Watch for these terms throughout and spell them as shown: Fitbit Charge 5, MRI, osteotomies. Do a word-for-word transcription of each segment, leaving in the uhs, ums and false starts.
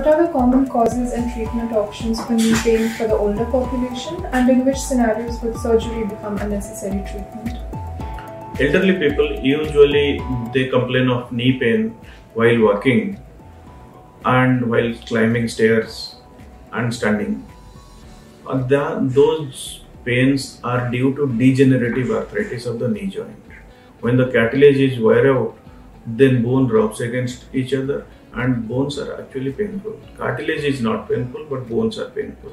What are the common causes and treatment options for knee pain for the older population, and in which scenarios would surgery become a necessary treatment? Elderly people usually they complain of knee pain while walking and while climbing stairs and standing. And the, those pains are due to degenerative arthritis of the knee joint. When the cartilage is wear out, then bone drops against each other, and bones are actually painful. Cartilage is not painful, but bones are painful.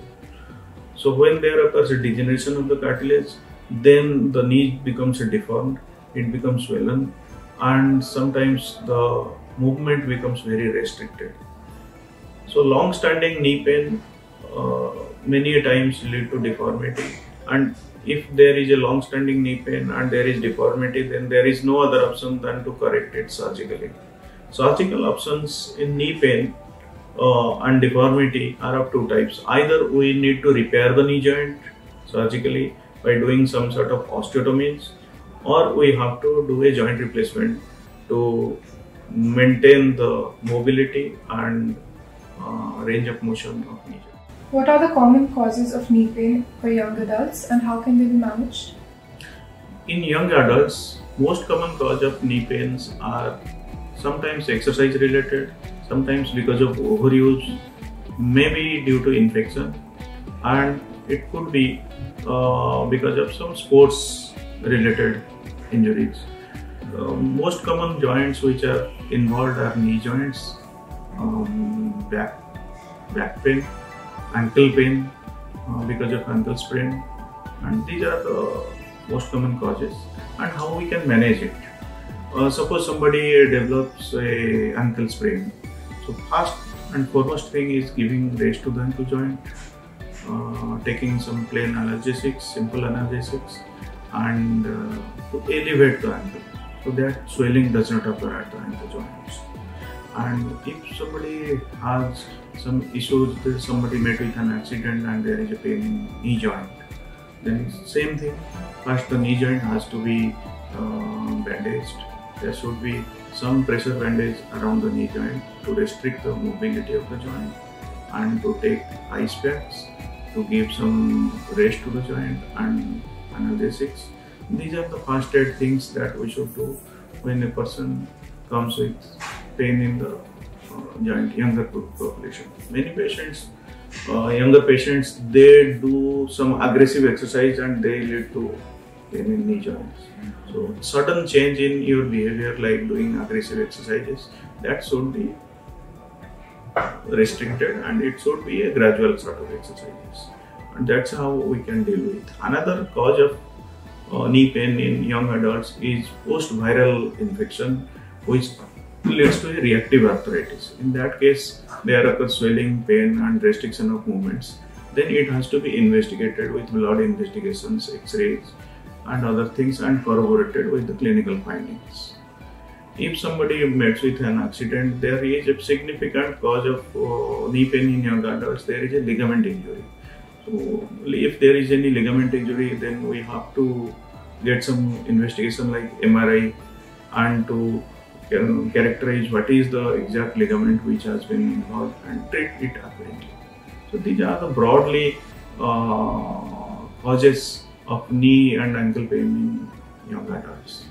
So when there occurs a degeneration of the cartilage, then the knee becomes deformed, it becomes swollen, and sometimes the movement becomes very restricted. So long-standing knee pain uh, many times lead to deformity, and if there is a long-standing knee pain and there is deformity, then there is no other option than to correct it surgically. Surgical options in knee pain uh, and deformity are of two types. Either we need to repair the knee joint surgically by doing some sort of osteotomies, or we have to do a joint replacement to maintain the mobility and uh, range of motion of knee joint. What are the common causes of knee pain for young adults, and how can they be managed? In young adults, most common cause of knee pains are sometimes exercise related, sometimes because of overuse, maybe due to infection, and it could be uh, because of some sports related injuries. Uh, most common joints which are involved are knee joints, um, back, back pain, ankle pain uh, because of ankle sprain, and these are the most common causes and how we can manage it. Uh, suppose somebody develops a ankle sprain, so first and foremost thing is giving rest to the ankle joint, uh, taking some plain analgesics, simple analgesics, and uh, to elevate the ankle so that swelling does not occur at the ankle joints. And if somebody has some issues, somebody met with an accident and there is a pain in knee joint, then same thing, first the knee joint has to be uh, bandaged. There should be some pressure bandage around the knee joint to restrict the mobility of the joint, and to take ice packs to give some rest to the joint and analgesics. These are the first aid things that we should do when a person comes with pain in the uh, joint, younger population. Many patients, uh, younger patients, they do some aggressive exercise and they lead to pain in knee joints. So sudden change in your behavior like doing aggressive exercises, that should be restricted, and it should be a gradual sort of exercises, and that's how we can deal with. Another cause of uh, knee pain in young adults is post-viral infection, which leads to a reactive arthritis. In that case, there occurs swelling, pain, and restriction of movements. Then it has to be investigated with blood investigations, x-rays, and other things, and corroborated with the clinical findings. If somebody meets with an accident, there is a significant cause of uh, knee pain in young adults. There is a ligament injury. So if there is any ligament injury, then we have to get some investigation like M R I, and to can characterize what is the exact ligament which has been involved and treat it appropriately. So these are the broadly uh, causes of knee and ankle pain in young adults.